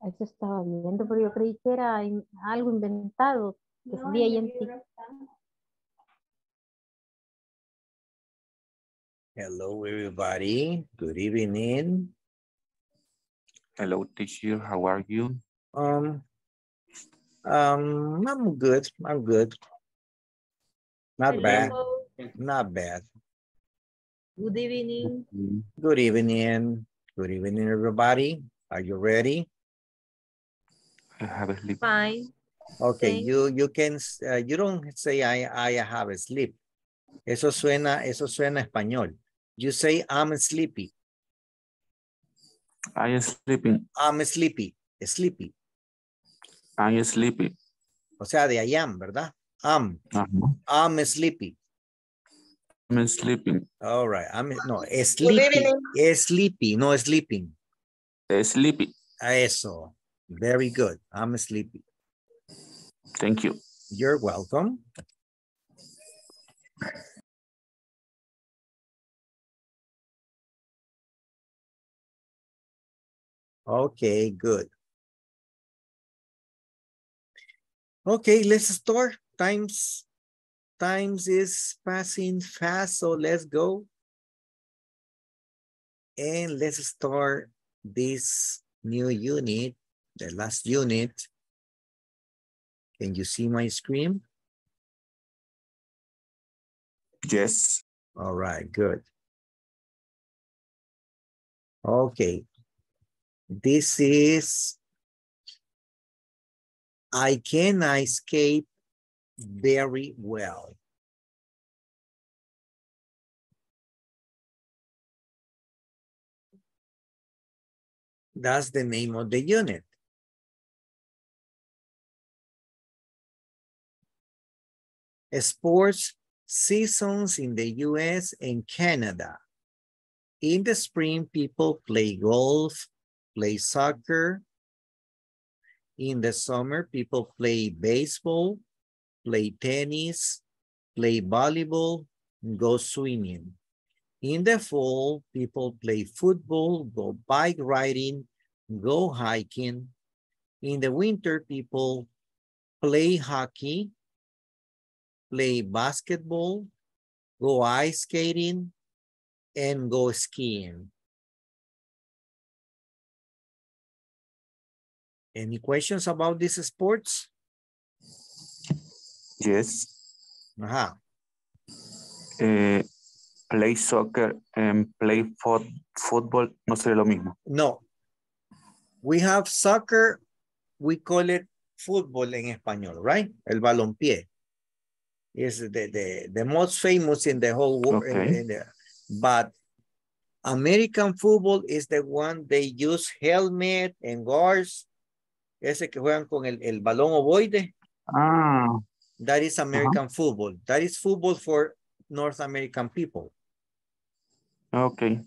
Eso estaba viendo, pero yo creí que era algo inventado. Que no, salía ahí en TikTok. Hello, everybody. Good evening. Hello, teacher. How are you? I'm good. I'm good. Not bad. Not bad. Good evening. Good evening. Good evening, everybody. Are you ready? I have a sleep. Fine. Okay, you can you don't say I have a sleep. Eso suena español. You say I'm sleepy. I'm sleeping. I'm sleepy. Sleepy. I'm sleepy. O sea, de I am, ¿verdad? I'm. I'm sleepy. I'm sleeping. All right. No, sleepy. Sleepy, no sleeping. Sleepy. Eso. Very good. I'm sleepy. Thank you. You're welcome. Okay, good. Okay, let's start. Time is passing fast, so let's go. And let's start this new unit, the last unit. Can you see my screen? Yes. All right, good. Okay. This is, I can escape very well. That's the name of the unit. Sports seasons in the US and Canada. In the spring, people play golf, play soccer. In the summer, people play baseball, play tennis, play volleyball, and go swimming. In the fall, people play football, go bike riding, go hiking. In the winter, people play hockey, play basketball, go ice skating, and go skiing. Any questions about these sports? Yes. Uh-huh. Play soccer and play football, no sería lo mismo. No. We have soccer, we call it football in Spanish, right? El balompié. Is the most famous in the whole world. Okay. But American football is the one they use helmet and guards. Ese que juegan con el balón ovoide. Ah. That is American football. That is football for North American people. Okay.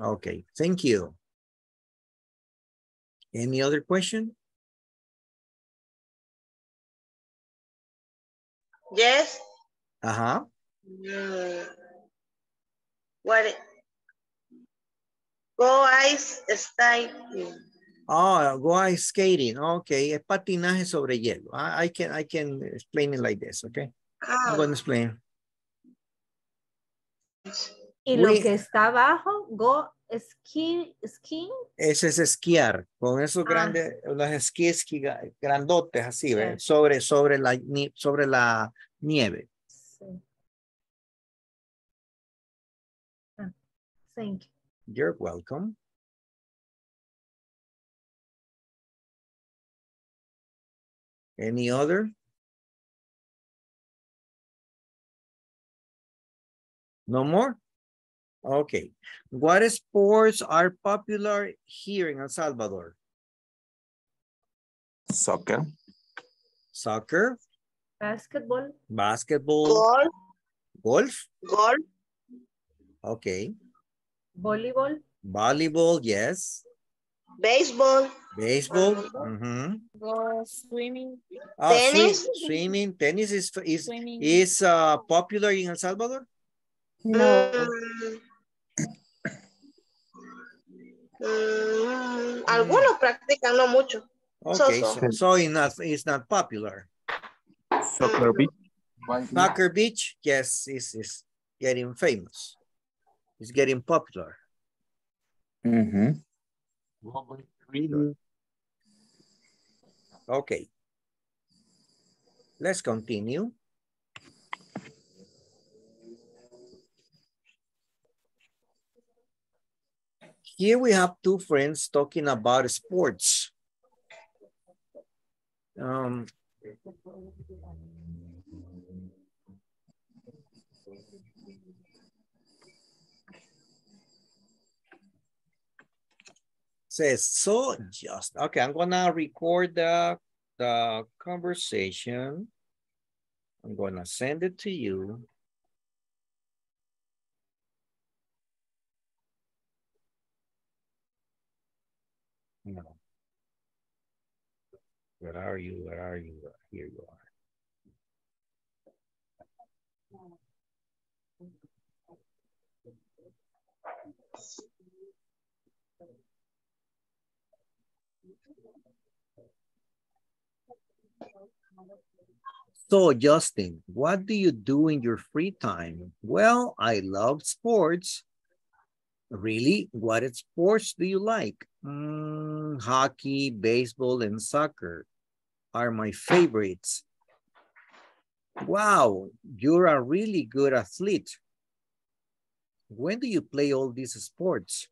Okay. Thank you. Any other question? Yes. Uh-huh. What? Go ice skating. Oh, go ice skating. Okay, es patinaje sobre hielo. I can explain it like this, okay? Oh. I'm going to explain. Y lo que está abajo, go skiing. Ese es esquiar. Con esos grandes, los esquís grandotes así, ¿ves? Sí. Sobre la nieve. Sí. Thank you. You're welcome. Any other? No more? Okay. What sports are popular here in El Salvador? Soccer. Soccer. Basketball. Basketball. Golf. Golf. Golf. Okay. Volleyball. Volleyball, yes. Baseball. Baseball. Mm-hmm. Go swimming. Oh, tennis. Swimming. Tennis is popular in El Salvador? No. Algunos practican, no mucho. Okay, so it's not popular. Soccer beach. Soccer beach, yes, it's getting famous. It's getting popular. Mm-hmm. Okay. Let's continue. Here we have two friends talking about sports. Says, so just, okay, I'm gonna record the conversation. I'm gonna send it to you. No. Where are you? Where are you? Here you are. So, Justin, what do you do in your free time? Well, I love sports. Really? What sports do you like? Hockey, baseball, and soccer are my favorites. Wow, you're a really good athlete. When do you play all these sports?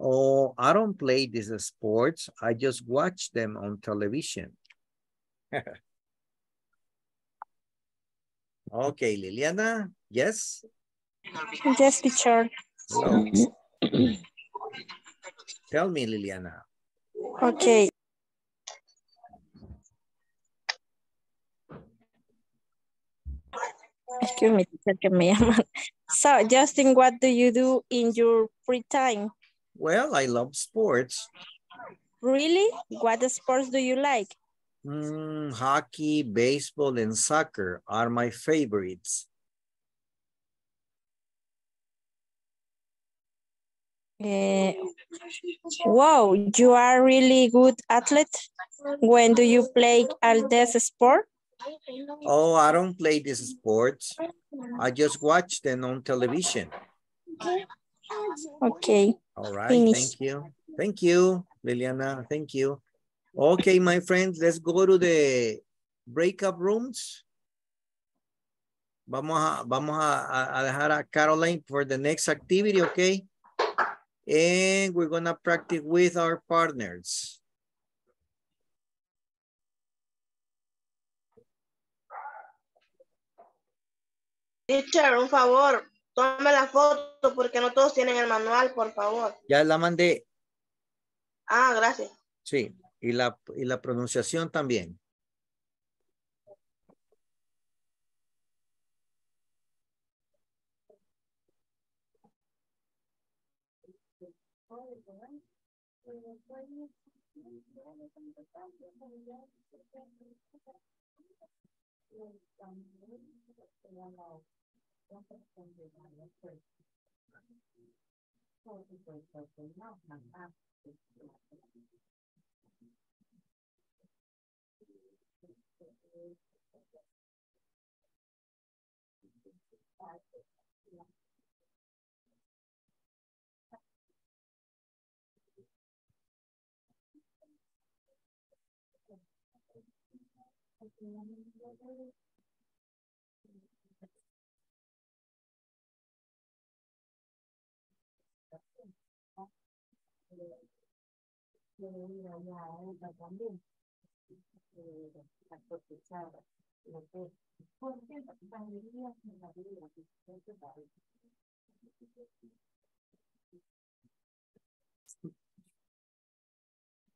Oh, I don't play these sports. I just watch them on television. Okay, Liliana, yes? Yes, teacher. So, tell me, Liliana. Okay. Excuse me, teacher, que me llaman. So, Justin, what do you do in your free time? Well, I love sports. Really? What sports do you like? Hockey, baseball, and soccer are my favorites. Wow, you are really good athlete. When do you play all this sport? Oh, I don't play these sports. I just watch them on television. Okay. All right, finish. Thank you. Thank you, Liliana, thank you. Okay, my friends, let's go to the breakup rooms. Vamos a dejar a Caroline for the next activity, okay? And we're gonna practice with our partners. Teacher, un favor, tome la foto porque no todos tienen el manual, por favor. Ya la mandé. Ah, gracias. Sí. Y la pronunciación también.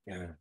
Yeah.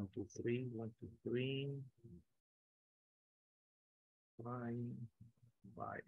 1, 2, 3, 1, 2, 3. Bye.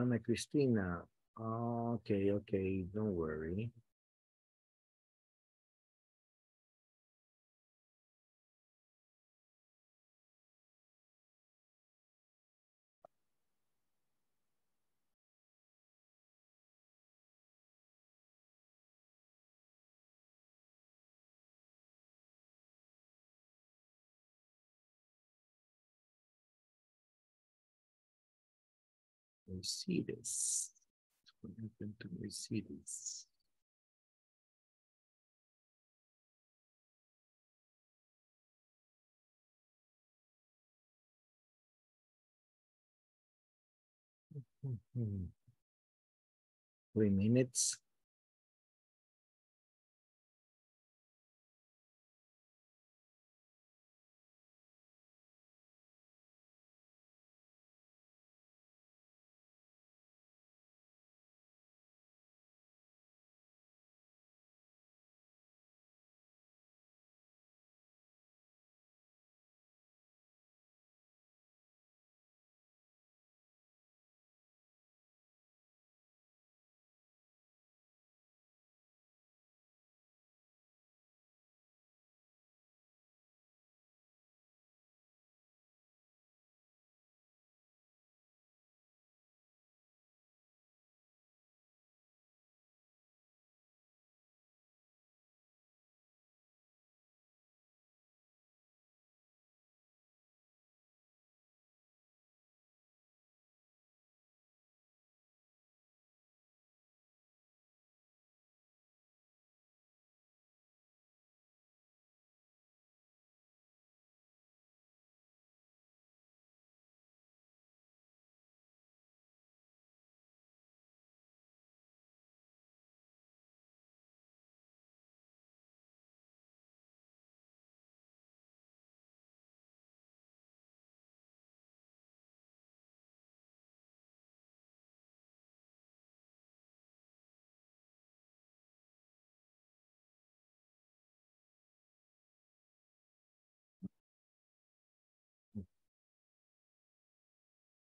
Ana Cristina, okay, don't worry. Mercedes. What happened to Mercedes? Three minutes.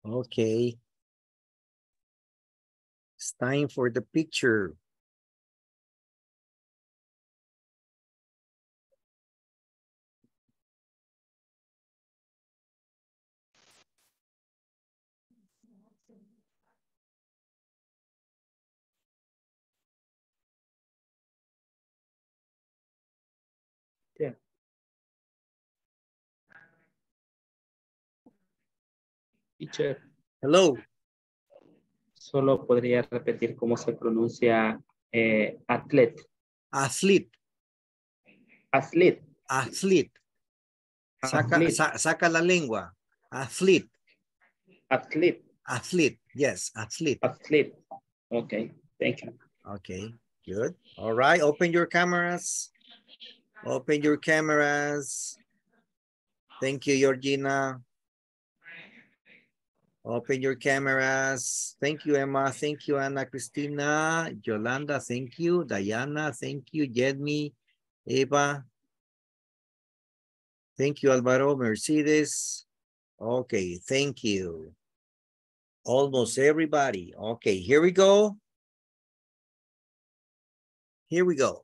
Okay, it's time for the picture. Yeah. Teacher. Hello. Solo podría repetir cómo se pronuncia athlete. Athlete. Athlete. Athlete. Saca la lengua. Athlete. Athlete. Athlete. Yes, athlete. Athlete. Okay, thank you. Okay, good. All right, open your cameras. Open your cameras. Thank you, Georgina. Open your cameras. Thank you, Emma. Thank you, Ana Cristina. Yolanda, thank you. Diana, thank you. Jedmi, Eva. Thank you, Alvaro, Mercedes. Okay, thank you. Almost everybody. Okay, here we go. Here we go.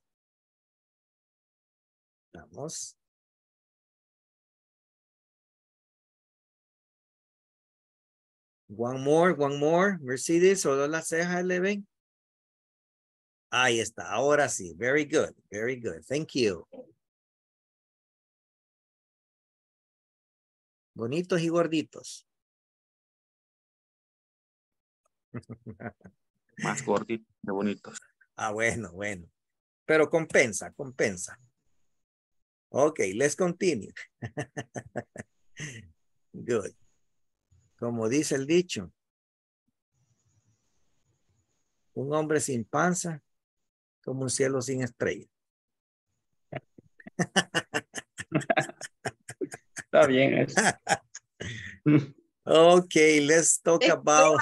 Vamos. One more, Mercedes, solo las cejas le ven. Ahí está, ahora sí, very good, very good, thank you. Bonitos y gorditos. Más gorditos que bonitos. Ah, bueno, bueno, pero compensa, compensa. Okay, let's continue. Good. Como dice el dicho, un hombre sin panza, como un cielo sin estrella. Está bien. Okay, let's talk about.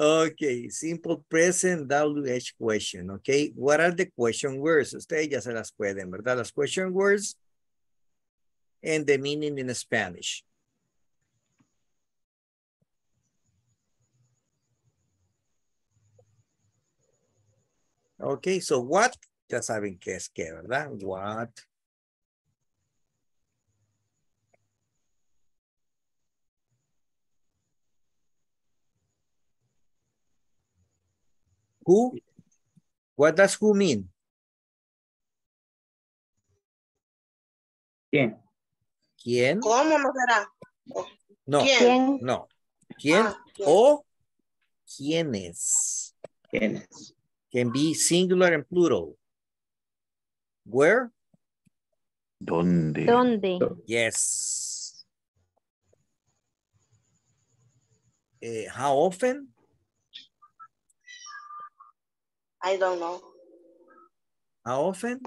Okay, simple present WH question. Okay, what are the question words? Ustedes ya se las pueden, ¿verdad? Las question words and the meaning in Spanish. Okay, so what? Ya saben qué es qué, ¿verdad? What? Who? What does who mean? ¿Quién? ¿Quién? ¿Cómo no será? No, ¿quién? No. ¿Quién? Ah, ¿quién? O ¿quiénes? ¿Quiénes? Can be singular and plural. Where? ¿Dónde? ¿Dónde? Yes. How often? I don't know. How often?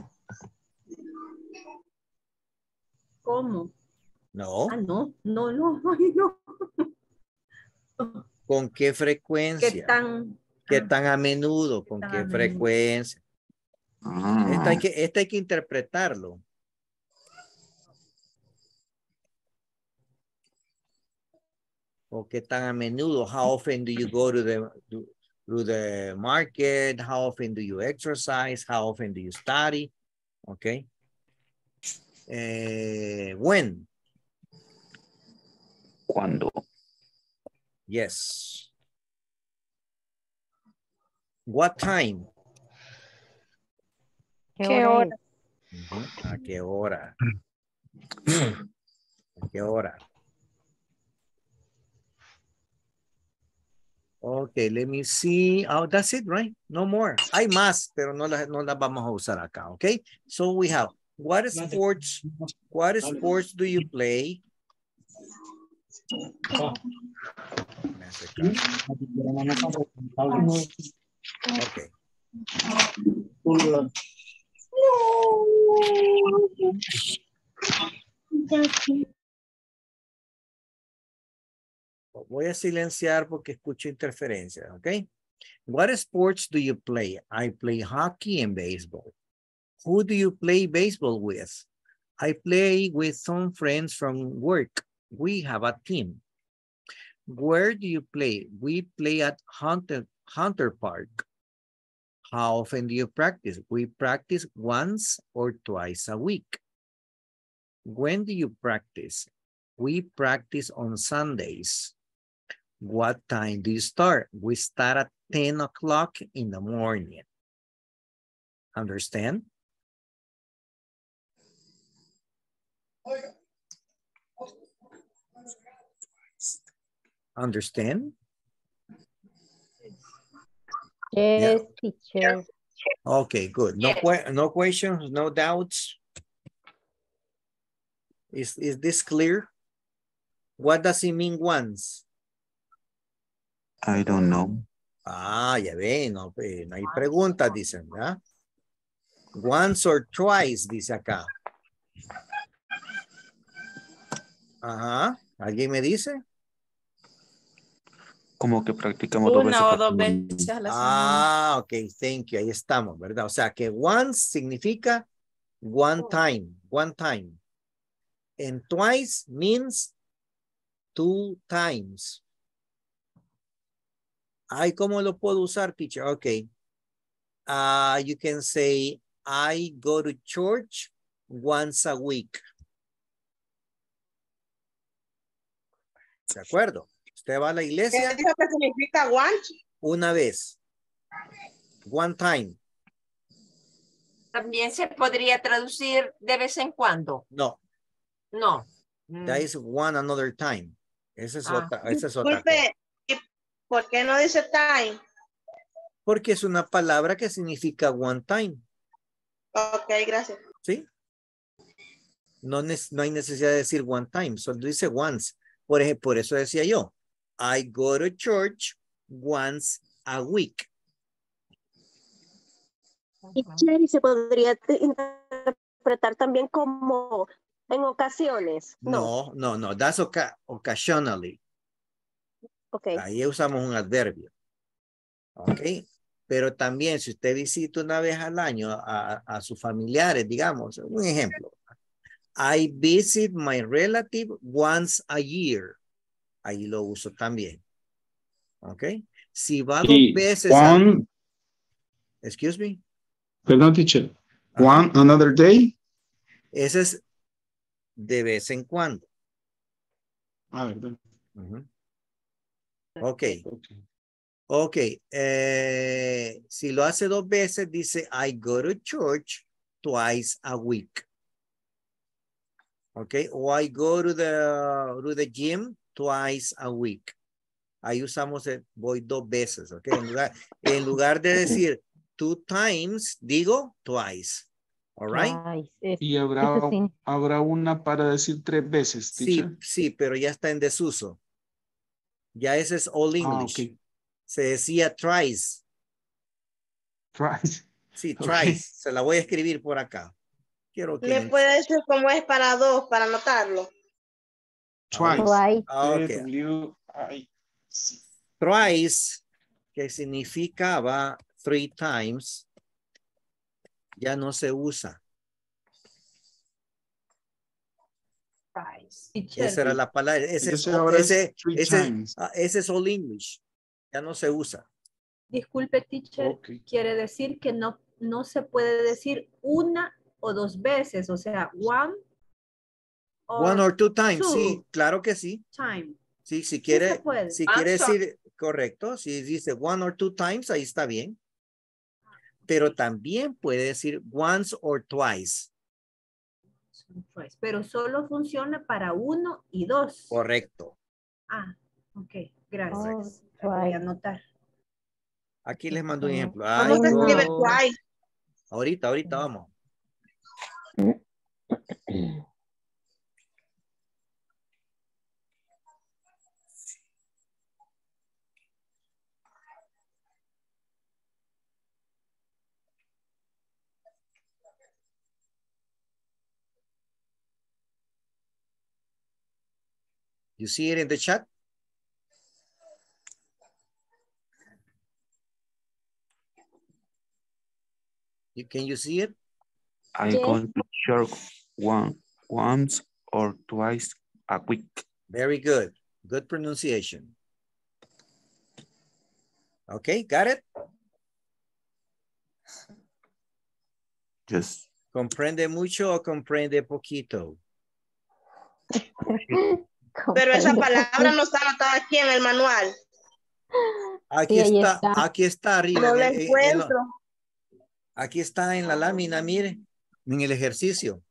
¿Cómo? No. Ah, no, no, no, no. ¿Con qué frecuencia? ¿Qué tan a menudo? ¿Con qué frecuencia? Ah. Esta hay que interpretarlo. ¿O qué tan a menudo? How often do you go to the... through the market, how often do you exercise, how often do you study, okay? When? Cuando. Yes. What time? ¿Qué hora? ¿A qué hora? ¿A qué hora? Okay, let me see. Oh, that's it, right? No more. Hay más, pero no la vamos a usar acá, okay? So we have, what sports do you play? Okay. Voy a silenciar porque escucho interferencia, okay? What sports do you play? I play hockey and baseball. Who do you play baseball with? I play with some friends from work. We have a team. Where do you play? We play at Hunter Park. How often do you practice? We practice once or twice a week. When do you practice? We practice on Sundays. What time do you start? We start at 10 o'clock in the morning. Understand? Understand? Yes, yeah. Teacher. Okay, good. No, no questions, no doubts. Is this clear? What does it mean once? I don't know. Ah, ya ven, no, no hay preguntas, dicen, ¿verdad? Once or twice, dice acá. Ajá, ¿alguien me dice? Como que practicamos dos veces. Una o dos veces a la semana. Ah, ok, thank you, ahí estamos, ¿verdad? O sea, que once significa one time, one time. And twice means two times. Ay, ¿cómo lo puedo usar, teacher? Okay. You can say, I go to church once a week. ¿De acuerdo? Usted va a la iglesia. ¿Qué dijo que significa once? Una vez. One time. También se podría traducir de vez en cuando. No. No. That is one another time. Esa es otra. Esa es otra. ¿Por qué no dice time? Porque es una palabra que significa one time. Ok, gracias. ¿Sí? No, no hay necesidad de decir one time, solo dice once. Por ejemplo, por eso decía yo, I go to church once a week. Y se podría interpretar también como en ocasiones. No, no, no, that's occasionally. Okay. Ahí usamos un adverbio. Ok. Pero también si usted visita una vez al año a sus familiares, digamos, un ejemplo. I visit my relative once a year. Ahí lo uso también. Ok. Si va dos veces. One, excuse me. Perdón, teacher. One another day. Ese es de vez en cuando. A ver. Okay. Okay. Si lo hace dos veces, dice, I go to church twice a week. Okay. O I go to the gym twice a week. Ahí usamos el voy dos veces. Okay. En lugar de decir two times, digo twice. All right. Y habrá una para decir tres veces. Teacher. Sí, pero ya está en desuso. Ya ese es all English. Okay. Se decía tries. Tries. Sí, tries. Okay. Se la voy a escribir por acá. Quiero que... ¿Me puede decir cómo es para dos, para anotarlo? Tries. Okay. Tries, que significaba three times, ya no se usa. Esa era la palabra. Ese es all English. Ya no se usa. Disculpe, teacher. Okay. Quiere decir que no se puede decir una o dos veces. O sea, one or two times. Two. Sí, claro que sí. Time. Sí, si quiere decir correcto. Si dice one or two times, ahí está bien. Pero también puede decir once or twice. Pero solo funciona para uno y dos. Correcto. Ah, ok, gracias. Voy a anotar. Aquí les mando un ejemplo. Ay, no. Ahorita vamos. You see it in the chat? Can you see it? I go to church once or twice a week. Very good. Good pronunciation. Okay, got it? Yes. ¿Comprende mucho o comprende poquito? Pero esa palabra no está anotada aquí en el manual. Aquí está arriba. No la encuentro. Aquí está en la lámina, mire, en el ejercicio.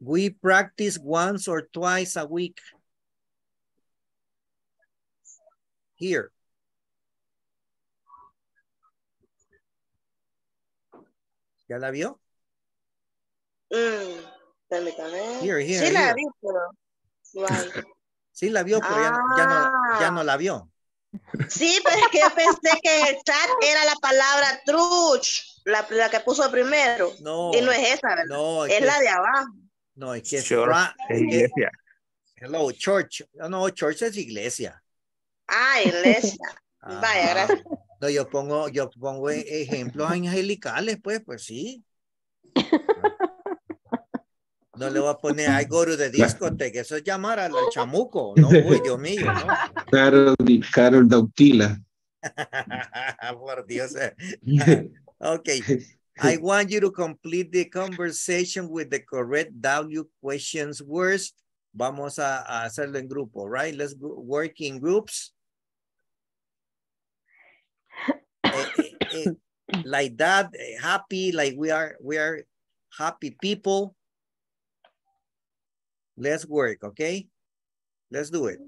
We practice once or twice a week. Here. ¿Ya la vio? Here. Right. Sí la vio, pero ya no la vio. Sí, pero es que yo pensé que el chat era la palabra truch, la que puso primero. No. Y no es esa, ¿verdad? No, es que la de abajo. No, es que es iglesia. Hello, church. No, church es iglesia. Ah, iglesia. Vaya, gracias. No, yo pongo ejemplos angelicales, pues sí. No le voy a poner I go to the discotheque, eso es llamar al chamuco, no, uy, Dios mío, ¿no? Carol Dautila. Por Dios. Okay. I want you to complete the conversation with the correct W questions words. Vamos a hacerlo en grupo, right? Let's work in groups. Like that, happy, like we are happy people. Let's work, okay? Let's do it.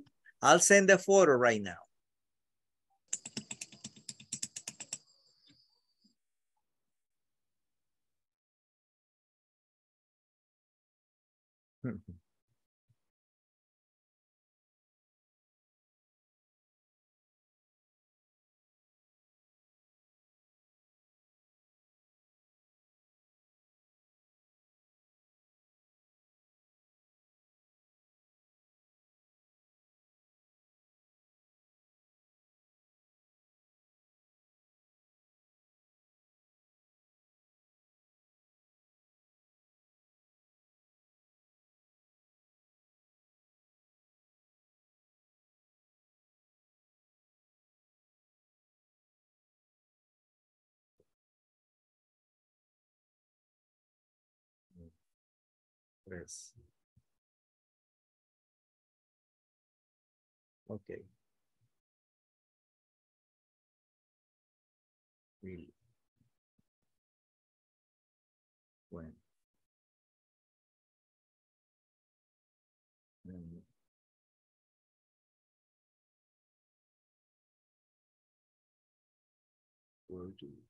I'll send the photo right now. Okay. Really. When? Where do you?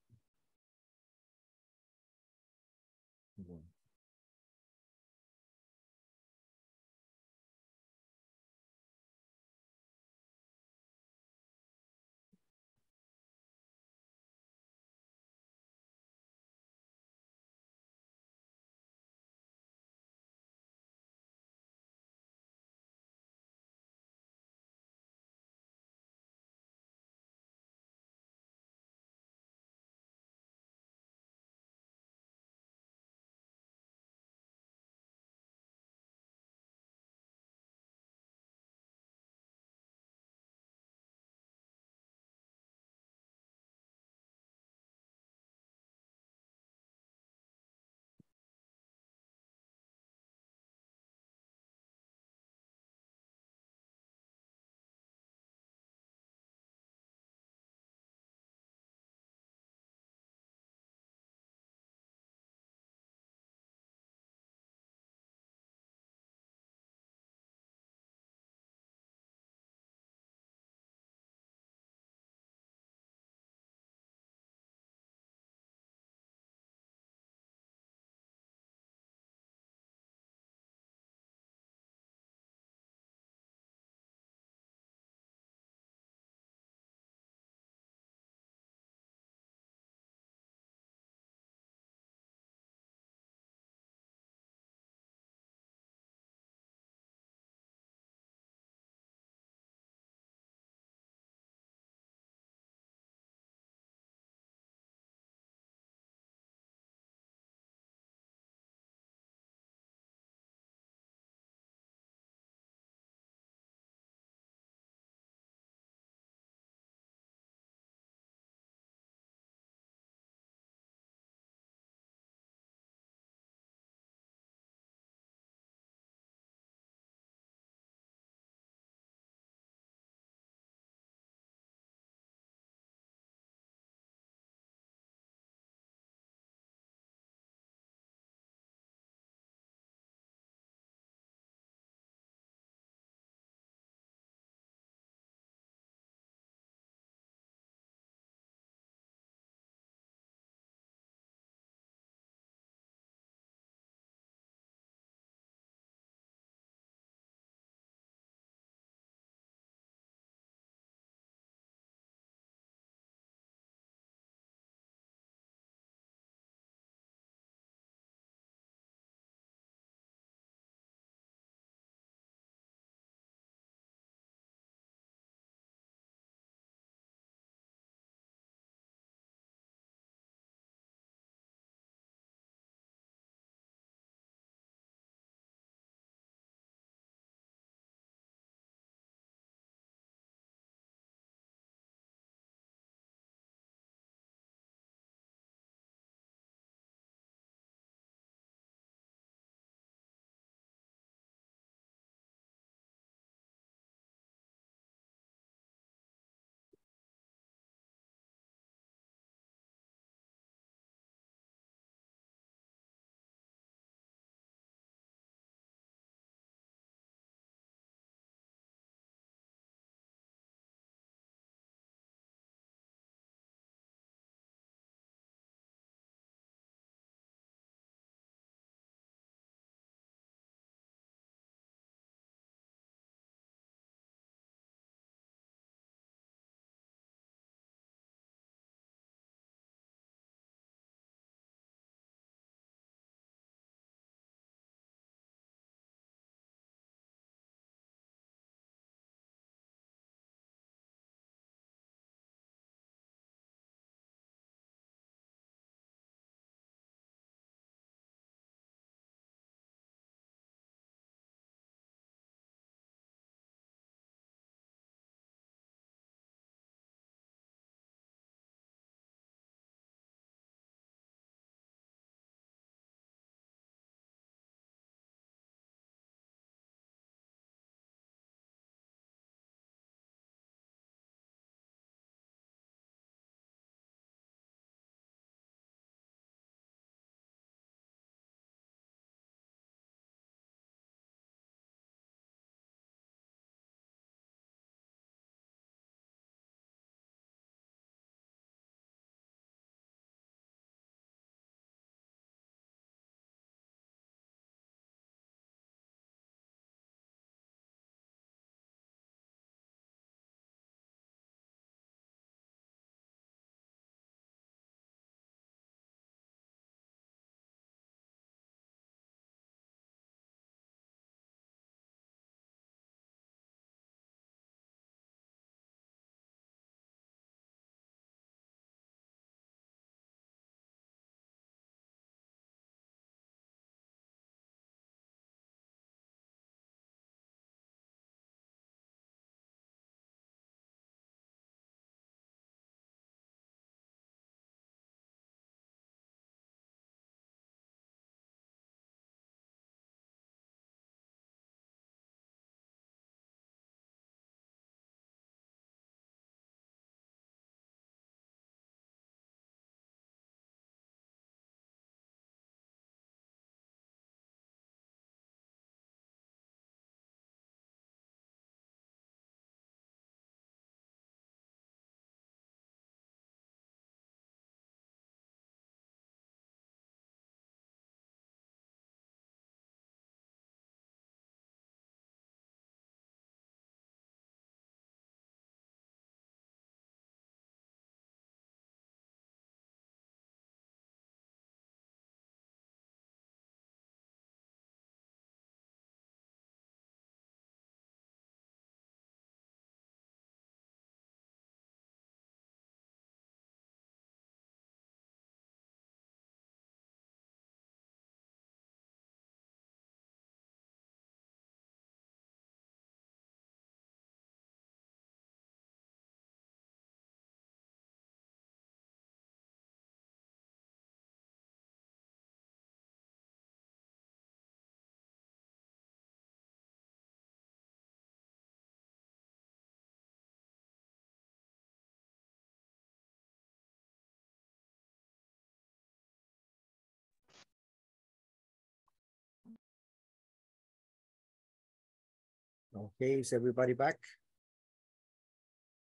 Okay, is everybody back?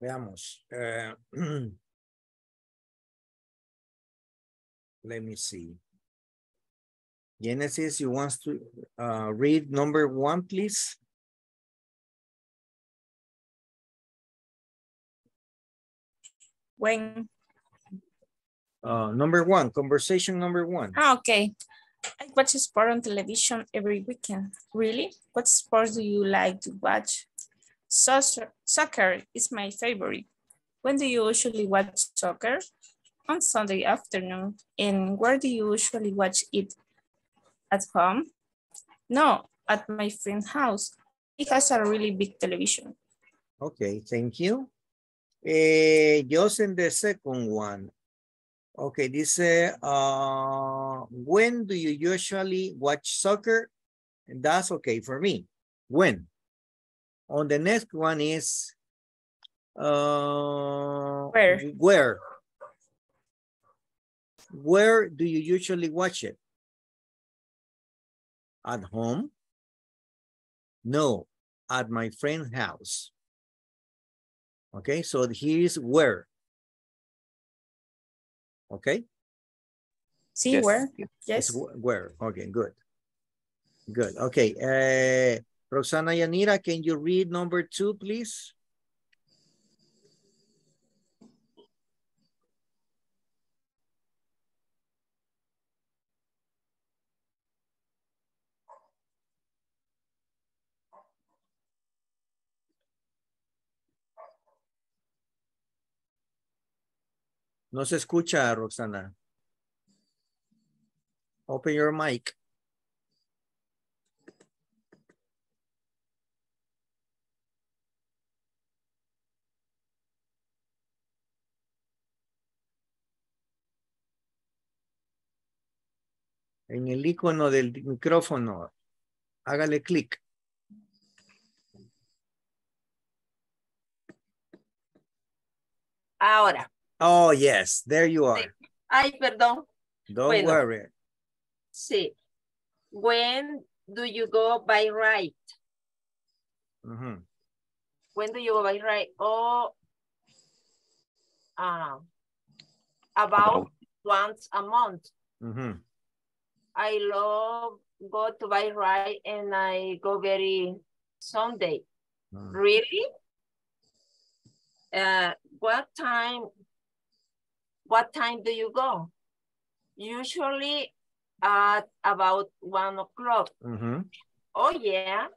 Veamos. Let me see. Genesis, you want to read number 1, please? When? Number 1, conversation number 1. Ah, okay. I watch sport on television every weekend. Really? What sports do you like to watch? Soccer is my favorite. When do you usually watch soccer? On Sunday afternoon. And where do you usually watch it? At home? No, at my friend's house. He has a really big television. Okay, thank you. Just in the second one. Okay, this when do you usually watch soccer? And that's okay for me. When? On the next one is where? Where do you usually watch it? At home? No, at my friend's house. Okay, so here's where. Okay. See, yes. Where? Yes. It's where? Okay, good. Good. Okay. Roxana Yanira, can you read number 2, please? No se escucha, Roxana. Open your mic. En el icono del micrófono, hágale clic. Ahora. Oh, yes, there you are. Ay, perdón. Don't worry. Sí. When do you go by right? Mm-hmm. When do you go by right? Oh, about once a month. Mm-hmm. I love go to by right and I go very Sunday. Mm. Really? What time do you go? Usually at about 1 o'clock. Mm-hmm. Oh, yeah.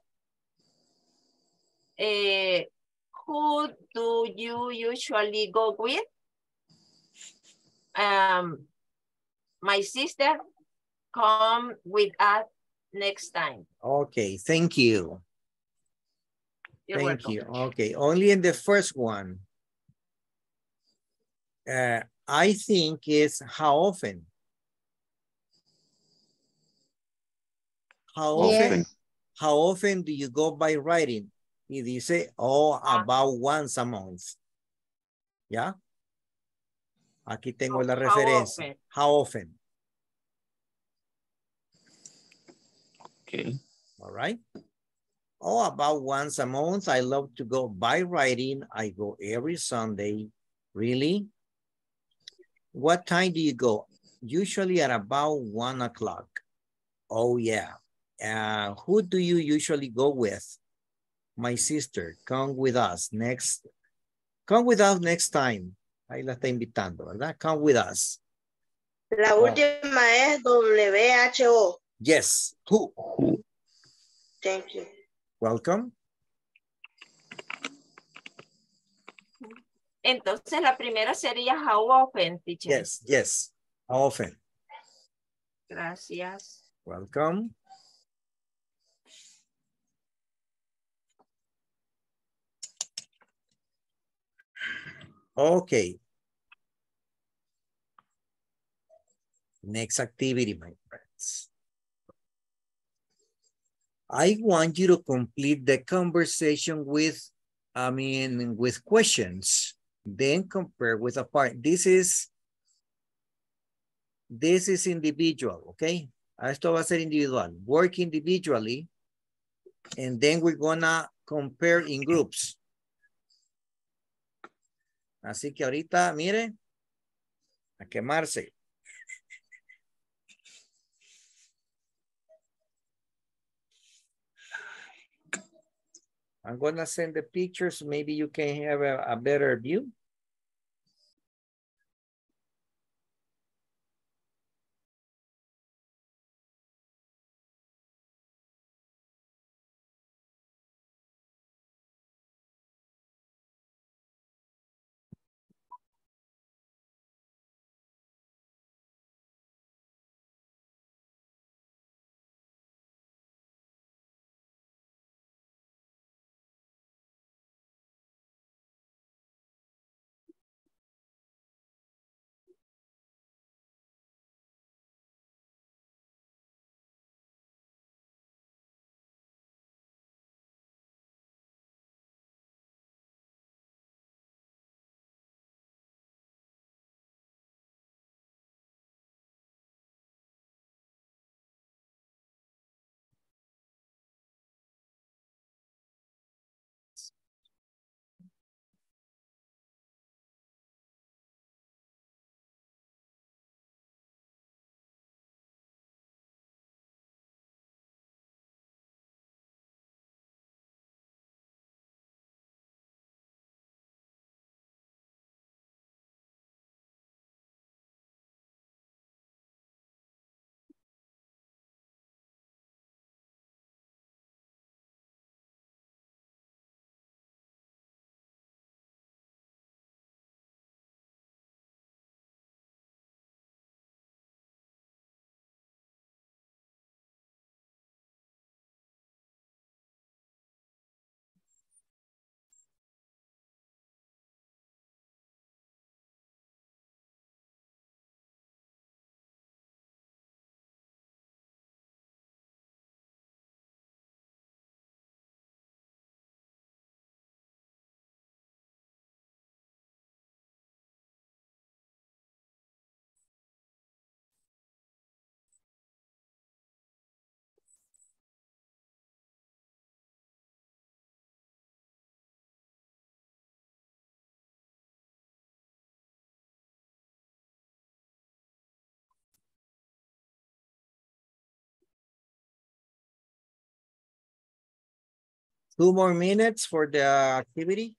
Who do you usually go with? My sister, come with us next time. Okay, thank you. Thank you. Okay, only in the first one. I think is how often. How often do you go by writing? Y dice, oh, about once a month. ¿Ya? Aquí tengo la referencia. How often. Okay. All right. Oh, about once a month. I love to go by writing. I go every Sunday. Really? What time do you go? Usually at about 1 o'clock. Oh, yeah. Who do you usually go with? My sister. Come with us next. Come with us next time. Ahí la está invitando, ¿verdad? Come with us. La última es WHO. Yes. Who? Thank you. Welcome. Entonces, la primera sería how often, teacher. Yes, yes, how often. Gracias. Welcome. Okay. Next activity, my friends. I want you to complete the conversation with, with questions. Then compare with a part. This is individual, okay? Esto va a ser individual. Work individually, and then we're gonna compare in groups. Así que ahorita, mire, a quemarse. I'm gonna send the pictures. Maybe you can have a better view. Two more minutes for the activity.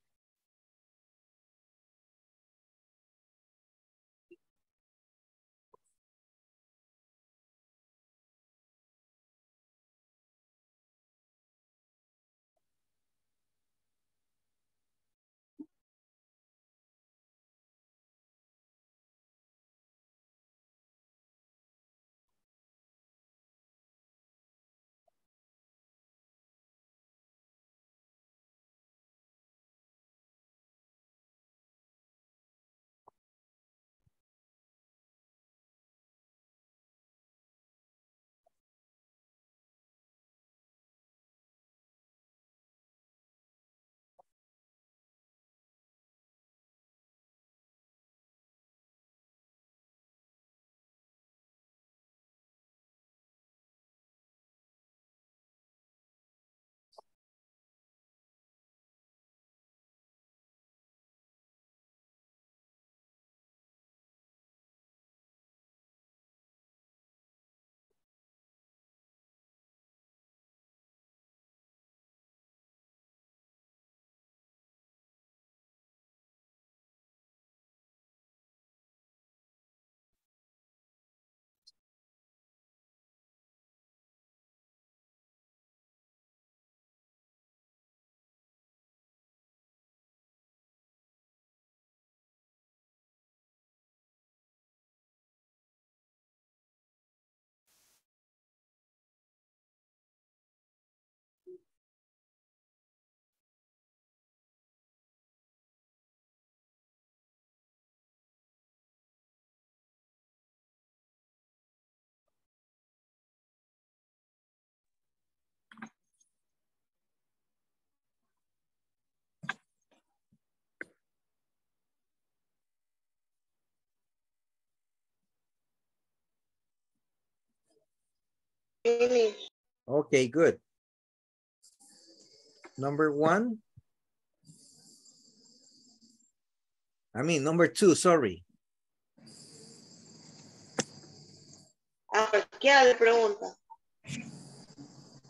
Okay, good. Number 1. I mean, number 2, sorry.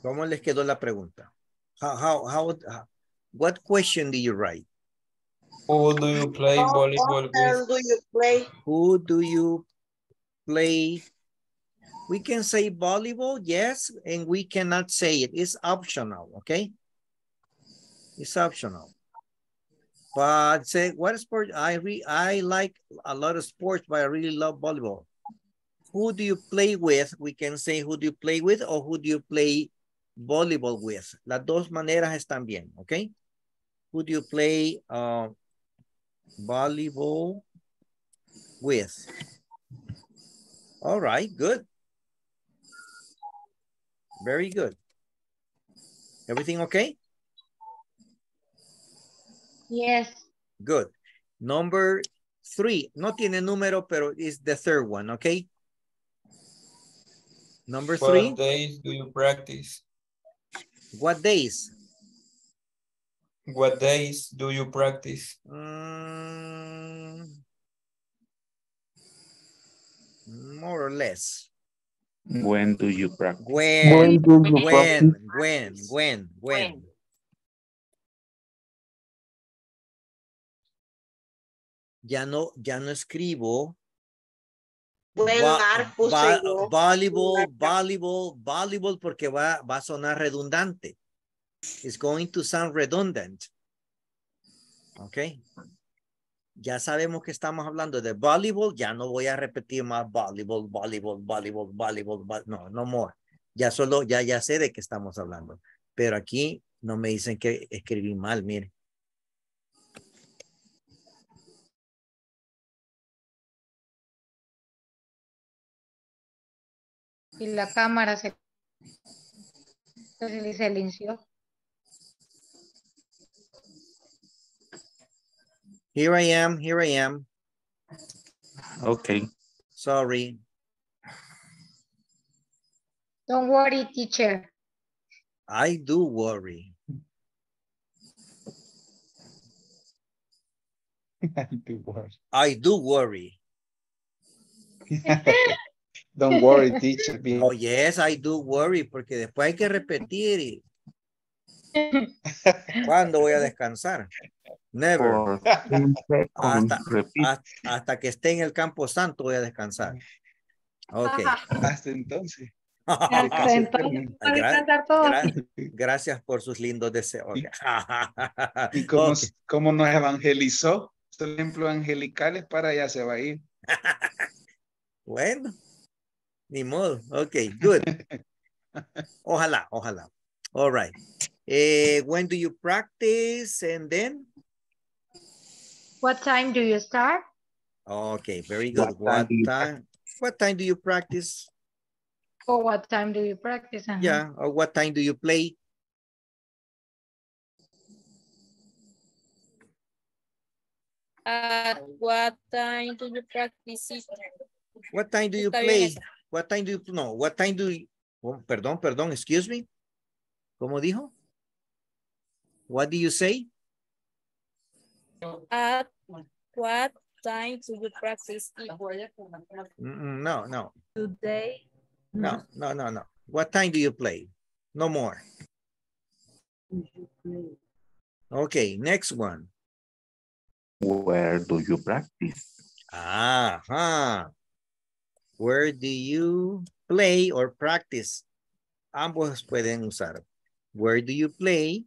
¿Cómo les quedó la pregunta? What question do you write? Who do you play volleyball with? Who do you play? We can say volleyball, yes, and we cannot say it. It's optional, okay? It's optional. But say, what sport? I like a lot of sports, but I really love volleyball. Who do you play with? We can say who do you play with or who do you play volleyball with. Las dos maneras están bien, okay? Who do you play volleyball with? All right, good. Very good. Everything okay? Yes. Good. Number 3. No tiene número, pero it's the third one, okay? Number 3. What days do you practice? What days? What days do you practice? More or less. When do you practice? When? Ya no escribo. Volleyball, porque va a sonar redundante. It's going to sound redundant. Okay. Ya sabemos que estamos hablando de volleyball. Ya no voy a repetir más volleyball. No more. Ya sé de qué estamos hablando. Pero aquí no me dicen que escribí mal, mire. Y la cámara se silenció. Here I am. Okay. Sorry. Don't worry, teacher. I do worry. I do worry. Don't worry, teacher. Oh, yes, I do worry, porque después hay que repetir. Y... ¿Cuándo voy a descansar? Never. Hasta que esté en el Campo Santo voy a descansar. Okay. Hasta entonces. Gracias por sus lindos deseos. ¿Y cómo nos evangelizó? Templos angelicales para allá se va a ir. Bueno. Ni modo. Okay, good. Ojalá. All right. When do you practice? And then? What time do you start? Okay, very good. What time do you practice? Or what time do you practice? Uh-huh. Yeah, or what time do you play? What time do you practice? What time do you play? Perdón, excuse me. ¿Cómo dijo? What do you say? At what time do you practice? No. Today? No. What time do you play? No more. Okay, next one. Where do you practice? Ajá. Where do you play or practice? Ambos pueden usar. Where do you play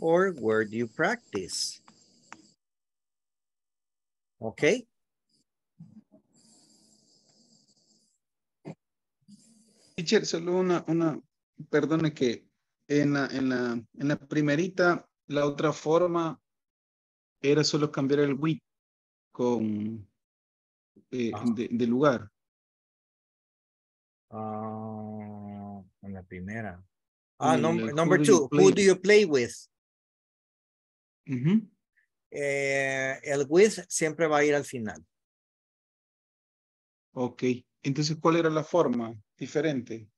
or where do you practice? Okay. Teacher, solo una perdone que en la primerita, la otra forma era solo cambiar el with con de lugar. En la primera. Number 2. Who do you play with? Uh-huh. El with siempre va a ir al final. Ok. Entonces, ¿cuál era la forma diferente?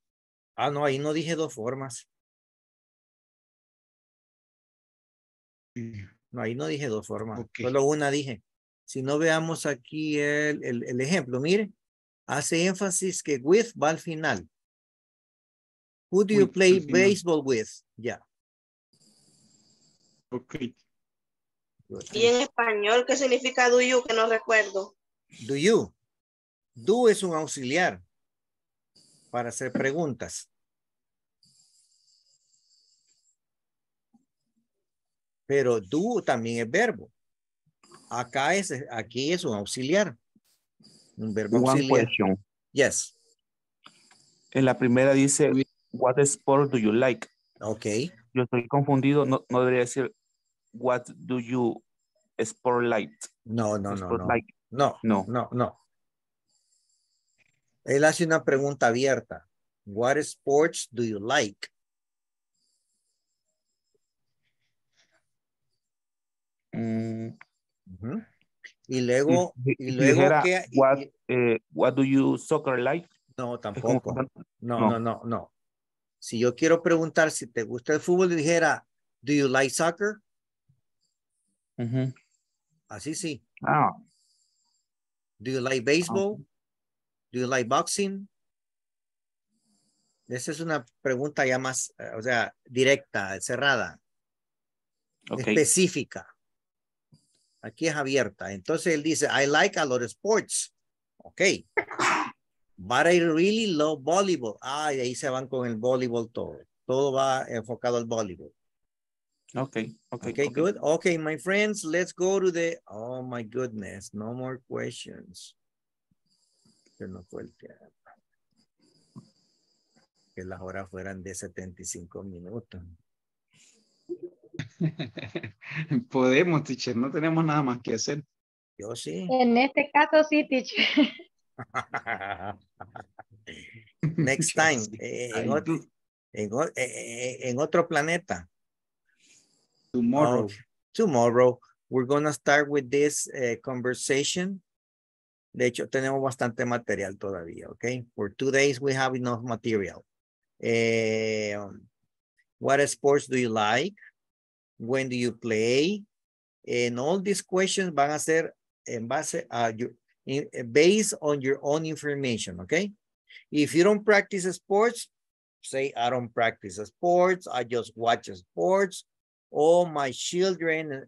No, ahí no dije dos formas. No, ahí no dije dos formas. Okay. Solo una dije. Si no, veamos aquí el ejemplo. Mire, hace énfasis que with va al final. Who do you play baseball with? Ya. Yeah. Ok. Y en español, ¿qué significa do you? Que no recuerdo. Do you. Do es un auxiliar para hacer preguntas. Pero do también es verbo. Acá es, aquí es un auxiliar. Un verbo auxiliar. Question. Yes. En la primera dice, what sport do you like? Ok. Yo estoy confundido, no debería decir, what do you sport like? No. Él hace una pregunta abierta. What sports do you like? Uh-huh. Y luego, dijera, ¿qué? What do you soccer like? No, tampoco. No. Si yo quiero preguntar si te gusta el fútbol, dijera, do you like soccer? Uh-huh. Así sí. Ah. Do you like baseball? Uh-huh. Do you like boxing? Esa es una pregunta ya más, o sea, directa, cerrada. Okay. Específica. Aquí es abierta. Entonces él dice, I like a lot of sports. Ok. But I really love volleyball. Ah, y ahí se van con el voleibol todo. Todo va enfocado al voleibol. Okay, good. Okay, my friends, let's go to the... Oh, my goodness. No more questions. Que no fue el tiempo. Que las horas fueran de 75 minutos. Podemos, teacher, no tenemos nada más que hacer. Yo sí. En este caso sí, teacher. Next time. En otro planeta. Tomorrow. Tomorrow. We're going to start with this conversation. De hecho, tenemos bastante material todavía, ¿ok? For 2 days we have enough material. What sports do you like? When do you play? And all these questions van a ser en base a based on your own information, okay? If you don't practice sports, say, I don't practice sports. I just watch sports. All my children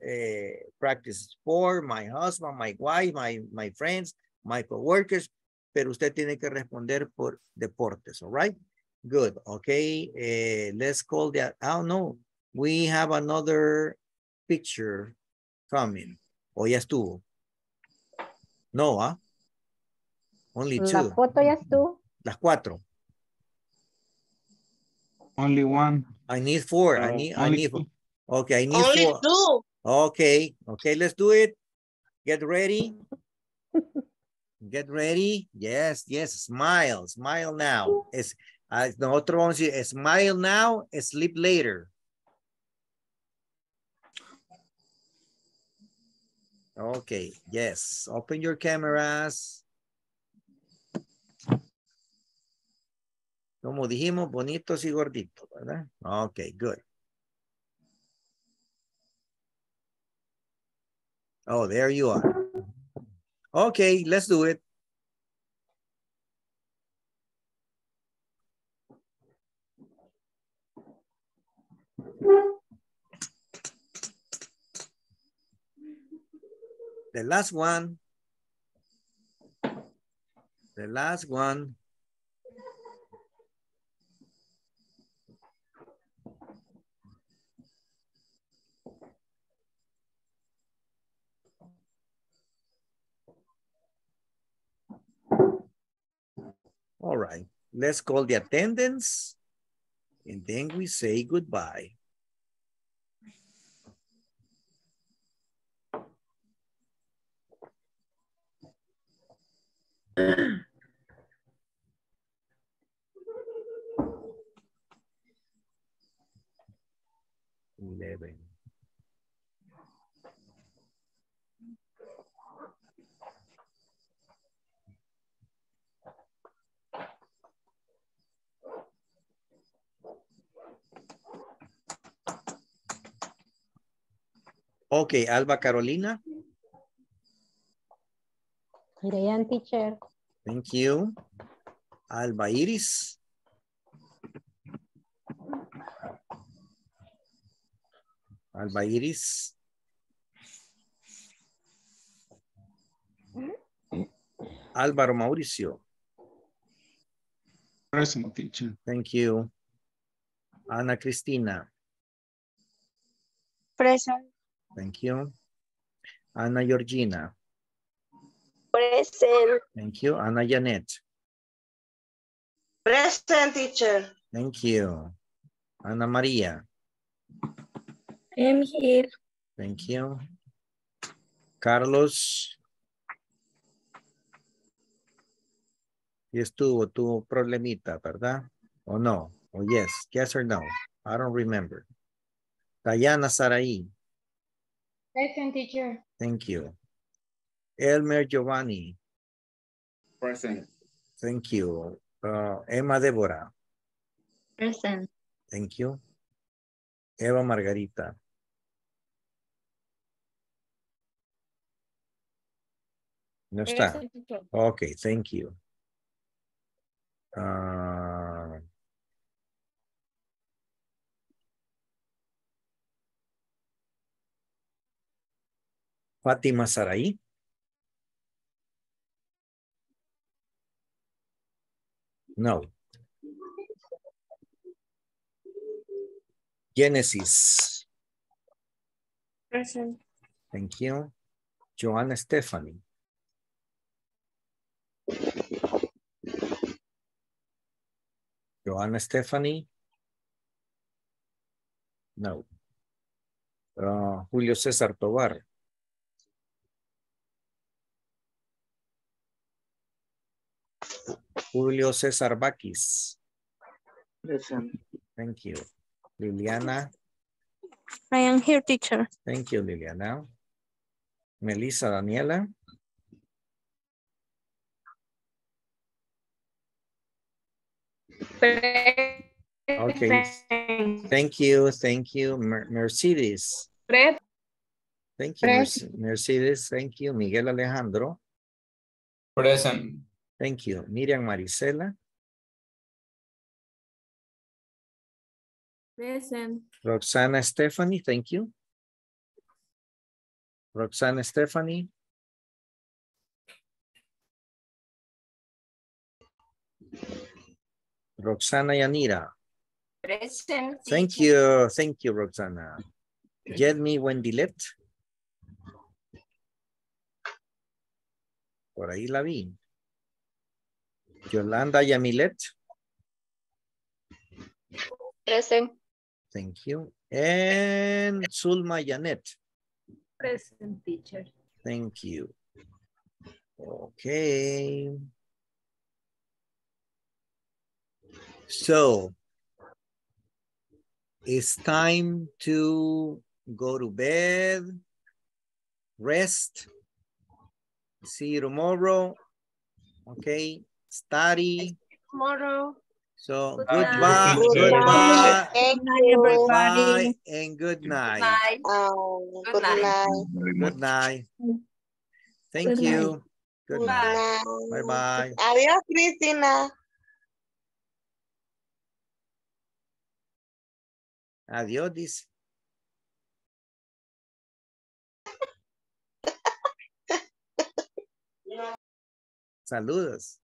practice sport. My husband, my wife, my friends, my coworkers. Pero usted tiene que responder por deportes, all right? Good, okay. Let's call that. Oh, no. We have another picture coming. Oh, ya estuvo. No, ¿ah? Only two. La foto ya estuvo. Las cuatro. Only one. I need four. I need four. Okay, I need only four. Only two. Okay, let's do it. Get ready. Get ready. Yes, smile. Smile now. Nosotros vamos a decir, smile now, sleep later. Okay, yes. Open your cameras. Como dijimos, bonitos y gorditos, ¿verdad? Okay, good. Oh, there you are. Okay, let's do it. The last one. All right, let's call the attendance and then we say goodbye. Eleven. Okay, Alba Carolina. Good day, teacher. Thank you. Alba Iris. Alba Iris. Álvaro Mauricio. Present, teacher. Thank you. Ana Cristina. Present. Thank you. Ana Georgina. Present. Thank you. Ana Janet. Present, teacher. Thank you. Ana Maria. I'm here. Thank you. Carlos. Y estuvo, tuvo problemita, ¿verdad? ¿O no? ¿O yes? Yes or no? I don't remember. Dayana Sarai. Present, teacher. Thank you. Elmer Giovanni. Present. Thank you. Emma Débora. Present. Thank you. Eva Margarita. No está. Okay, thank you. Fátima Sarai. No. Genesis. Present. Thank you. Joanna Stephanie. Joanna Stephanie? No. Julio César Tovar. Julio César Baquis. Present. Thank you. Liliana. I am here, teacher. Thank you, Liliana. Melissa Daniela. Okay. Thank you. Mercedes. Thank you, Mercedes. Thank you. Miguel Alejandro. Present. Thank you. Miriam Marisela. Present. Roxana Stephanie. Thank you. Roxana Stephanie. Roxana Yanira. Present. Thank you, Roxana. Get me Wendylet. Por ahí la vi. Yolanda Yamilet. Present. Thank you. And Zulma Yanet. Present, teacher. Thank you. Okay. So it's time to go to bed, rest, see you tomorrow, okay, study. Tomorrow. So goodbye. Thank you, everybody. And good night. Good night. Good night. Thank you. Good night. Bye-bye. Adios, Cristina. Adiós, dice. Saludos.